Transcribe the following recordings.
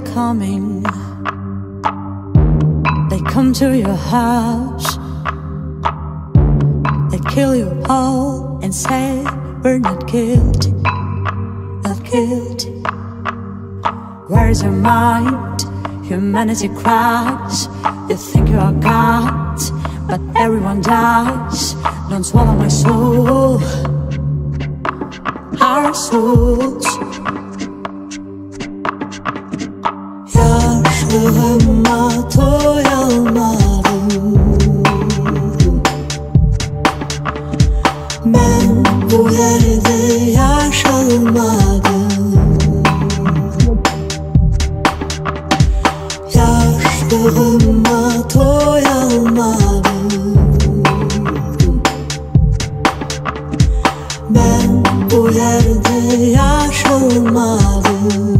they're coming. They come to your house, they kill you all and say we're not guilty, not guilty. Where is your mind? Humanity cries. You think you are God, but everyone dies. Don't swallow my soul, our souls. Yaşlığıma doyamadım, ben bu yerde yaşalmadım. Yaşlığıma doyamadım, ben bu yerde yaşalmadım.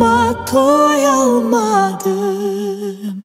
Vatanıma doyamadım.